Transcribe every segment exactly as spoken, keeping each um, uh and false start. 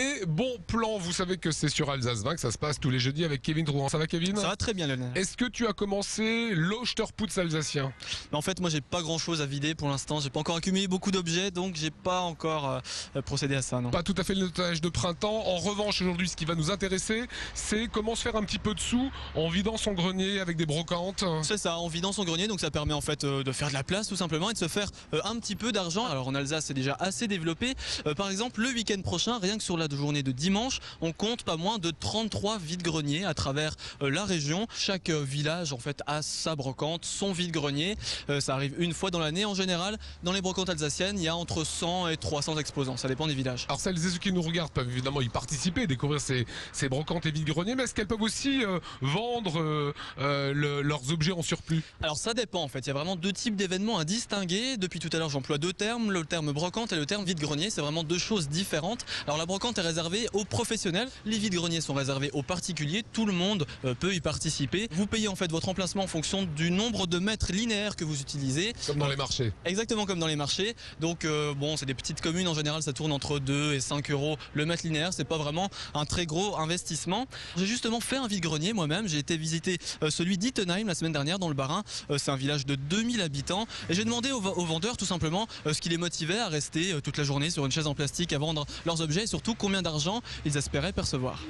Les bons plans, vous savez que c'est sur Alsace vingt que ça se passe tous les jeudis avec Kevin Trouan. Ça va, Kevin? Ça va très bien, Lionel. Est-ce que tu as commencé l'Osterputz Alsacien? En fait, moi, j'ai pas grand-chose à vider pour l'instant. J'ai pas encore accumulé beaucoup d'objets, donc j'ai pas encore euh, procédé à ça. Non. Pas tout à fait le notage de printemps. En revanche, aujourd'hui, ce qui va nous intéresser, c'est comment se faire un petit peu de sous en vidant son grenier avec des brocantes. C'est ça, en vidant son grenier, donc ça permet en fait euh, de faire de la place tout simplement et de se faire euh, un petit peu d'argent. Alors en Alsace, c'est déjà assez développé. Euh, par exemple, le week-end prochain, rien que sur la journée de dimanche, on compte pas moins de trente-trois vides-greniers à travers euh, la région. Chaque euh, village en fait a sa brocante, son vide-grenier. Euh, ça arrive une fois dans l'année. En général, dans les brocantes alsaciennes, il y a entre cent et trois cents exposants. Ça dépend des villages. Alors celles et ceux qui nous regardent peuvent évidemment y participer, découvrir ces, ces brocantes et vides-greniers, mais est-ce qu'elles peuvent aussi euh, vendre euh, euh, le, leurs objets en surplus? Alors ça dépend en fait. Il y a vraiment deux types d'événements à distinguer. Depuis tout à l'heure, j'emploie deux termes, le terme brocante et le terme vide-grenier. C'est vraiment deux choses différentes. Alors la brocante est réservée aux professionnels, les vides-greniers sont réservés aux particuliers. Tout le monde euh, peut y participer. Vous payez en fait votre emplacement en fonction du nombre de mètres linéaires que vous utilisez. Comme dans les marchés. Exactement comme dans les marchés. Donc euh, bon, c'est des petites communes en général, ça tourne entre deux et cinq euros le mètre linéaire. C'est pas vraiment un très gros investissement. J'ai justement fait un vide-grenier moi-même. J'ai été visiter euh, celui d'Ittenheim la semaine dernière dans le Barin. Euh, c'est un village de deux mille habitants. Et j'ai demandé aux, aux vendeurs tout simplement euh, ce qui les motivait à rester euh, toute la journée sur une chaise en plastique à vendre leurs objets et surtout combien d'argent ils espéraient percevoir.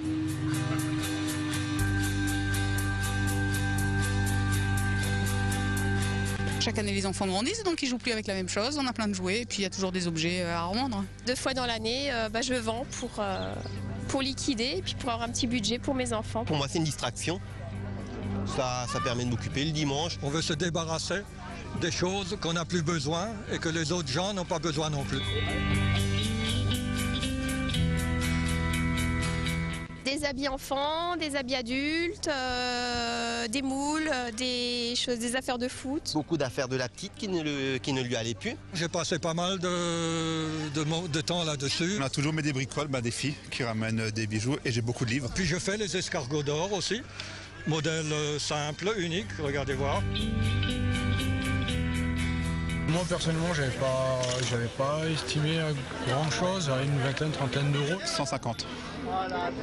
Chaque année, les enfants grandissent, donc ils jouent plus avec la même chose. On a plein de jouets et puis il y a toujours des objets à revendre. Deux fois dans l'année, euh, bah, je vends pour, euh, pour liquider et puis pour avoir un petit budget pour mes enfants. Pour moi, c'est une distraction. Ça, ça permet de m'occuper le dimanche. On veut se débarrasser des choses qu'on n'a plus besoin et que les autres gens n'ont pas besoin non plus. Des habits enfants, des habits adultes, euh, des moules, des choses, des affaires de foot. Beaucoup d'affaires de la petite qui ne, le, qui ne lui allaient plus. J'ai passé pas mal de, de, de temps là-dessus. On a toujours mes des bricoles, ben des filles qui ramènent des bijoux et j'ai beaucoup de livres. Puis je fais les escargots d'or aussi, modèle simple, unique, regardez voir. Moi personnellement, j'avais pas, j'avais pas estimé grand chose, à une vingtaine, trentaine d'euros. cent cinquante.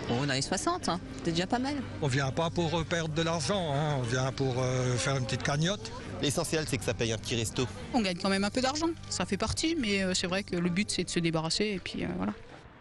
Bon, on a eu soixante, hein. C'est déjà pas mal. On vient pas pour perdre de l'argent, hein. On vient pour euh, faire une petite cagnotte. L'essentiel, c'est que ça paye un petit resto. On gagne quand même un peu d'argent, ça fait partie, mais euh, c'est vrai que le but, c'est de se débarrasser et puis euh, voilà.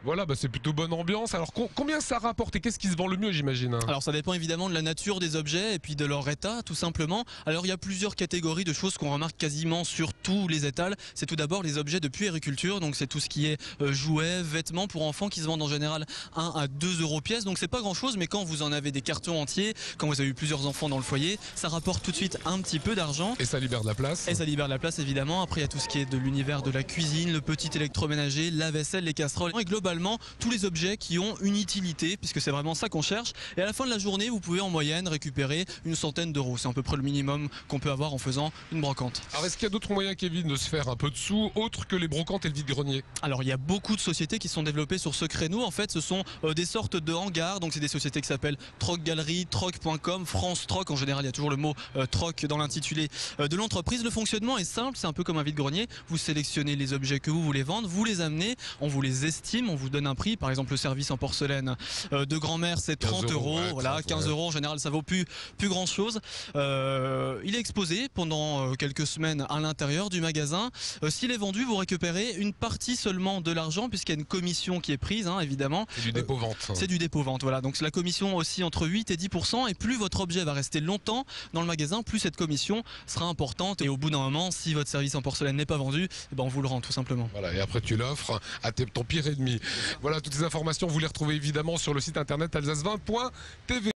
Voilà, bah c'est plutôt bonne ambiance. Alors combien ça rapporte et qu'est-ce qui se vend le mieux, j'imagine? Alors ça dépend évidemment de la nature des objets et puis de leur état, tout simplement. Alors il y a plusieurs catégories de choses qu'on remarque quasiment sur tous les étals. C'est tout d'abord les objets de puériculture, donc c'est tout ce qui est euh, jouets, vêtements pour enfants qui se vendent en général un à deux euros pièce. Donc c'est pas grand-chose, mais quand vous en avez des cartons entiers, quand vous avez eu plusieurs enfants dans le foyer, ça rapporte tout de suite un petit peu d'argent. Et ça libère de la place. Et ça libère de la place, évidemment. Après il y a tout ce qui est de l'univers de la cuisine, le petit électroménager, la vaisselle, les casseroles et globalement tous les objets qui ont une utilité, puisque c'est vraiment ça qu'on cherche. Et à la fin de la journée, vous pouvez en moyenne récupérer une centaine d'euros. C'est à peu près le minimum qu'on peut avoir en faisant une brocante. Alors est-ce qu'il y a d'autres moyens, Kevin, de se faire un peu de sous, autre que les brocantes et le vide-grenier? Alors il y a beaucoup de sociétés qui sont développées sur ce créneau. En fait, ce sont euh, des sortes de hangars. Donc c'est des sociétés qui s'appellent troc galerie, troc point com, france troc. En général, il y a toujours le mot euh, troc dans l'intitulé euh, de l'entreprise. Le fonctionnement est simple, c'est un peu comme un vide-grenier. Vous sélectionnez les objets que vous voulez vendre, vous les amenez, on vous les estime, on vous donne un prix. Par exemple, le service en porcelaine de grand-mère, c'est trente euros, ouais, voilà, quinze euros en général, ça vaut plus, plus grand chose. Euh, il est exposé pendant quelques semaines à l'intérieur du magasin. Euh, s'il est vendu, vous récupérez une partie seulement de l'argent, puisqu'il y a une commission qui est prise, hein, évidemment. C'est du dépôt-vente. Euh, c'est du dépôt-vente, voilà. Donc la commission aussi entre huit et dix pour cent, et plus votre objet va rester longtemps dans le magasin, plus cette commission sera importante. Et au bout d'un moment, si votre service en porcelaine n'est pas vendu, eh ben, on vous le rend tout simplement. Voilà, et après tu l'offres à ton pire ennemi. Voilà, toutes ces informations, vous les retrouvez évidemment sur le site internet alsace vingt point t v.